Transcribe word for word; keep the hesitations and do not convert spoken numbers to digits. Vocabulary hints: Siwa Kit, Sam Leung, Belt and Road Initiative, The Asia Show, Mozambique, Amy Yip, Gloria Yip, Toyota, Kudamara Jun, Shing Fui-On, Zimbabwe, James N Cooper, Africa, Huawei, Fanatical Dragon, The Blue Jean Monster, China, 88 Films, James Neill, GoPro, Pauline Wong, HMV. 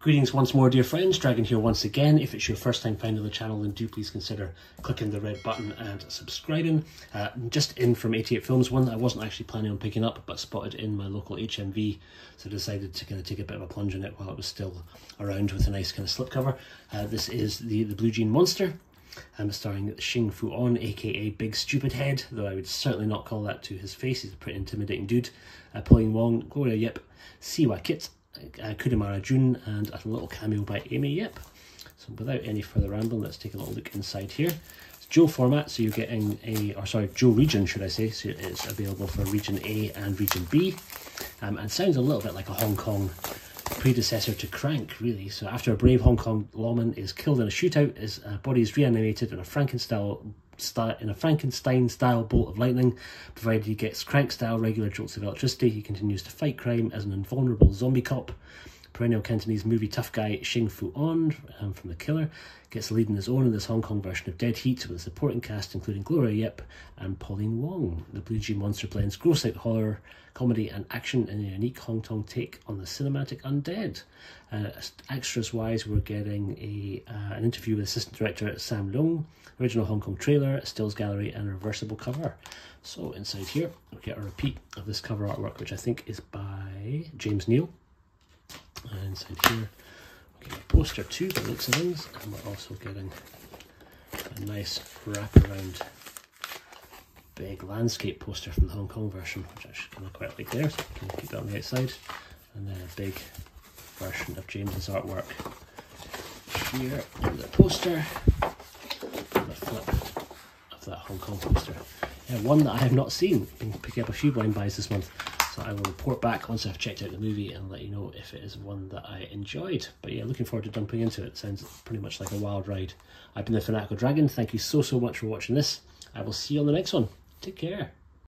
Greetings once more, dear friends. Dragon here once again. If it's your first time finding the channel, then do please consider clicking the red button and subscribing. Uh, I'm just in from eighty-eight Films, one that I wasn't actually planning on picking up, but spotted in my local H M V, so decided to kind of take a bit of a plunge in it while it was still around with a nice kind of slipcover. Uh, this is the, the Blue Jean Monster. I'm starring Shing Fui-On, aka Big Stupid Head, though I would certainly not call that to his face. He's a pretty intimidating dude. Uh, Pauline Wong, Gloria Yip, Siwa Kit, uh, Kudamara Jun, and a little cameo by Amy Yip. So without any further rambling, let's take a little look inside here. It's Joe format, so you're getting a, or sorry, Joe region, should I say. So it's available for Region A and Region B, um, and sounds a little bit like a Hong Kong predecessor to Crank, really. So after a brave Hong Kong lawman is killed in a shootout, his uh, body is reanimated in a Frankenstein in a Frankenstein style bolt of lightning. Provided he gets Crank style regular jolts of electricity, he continues to fight crime as an invulnerable zombie cop. Perennial Cantonese movie tough guy Shing Fui-On um, from The Killer gets a lead in his own in this Hong Kong version of Dead Heat, with a supporting cast including Gloria Yip and Pauline Wong. The Blue Jean Monster blends gross out horror, comedy and action in a unique Hong Kong take on the cinematic undead. Uh, extras wise, we're getting a uh, an interview with assistant director Sam Leung, original Hong Kong trailer, stills gallery and a reversible cover. So inside here we get a repeat of this cover artwork, which I think is by James Neill. And inside here we get a poster too, by the looks of things, and we're also getting a nice wraparound big landscape poster from the Hong Kong version, which I actually kind of quite like there, so we can keep that on the outside. And then a big version of James's artwork here on the poster, and a flip of that Hong Kong poster. Yeah, one that I have not seen. Been picking up a few blind buys this month. I will report back once I've checked out the movie and let you know if it is one that I enjoyed. But yeah, looking forward to dumping into it. It sounds pretty much like a wild ride. I've been the Fanatical Dragon. Thank you so, so much for watching this. I will see you on the next one. Take care.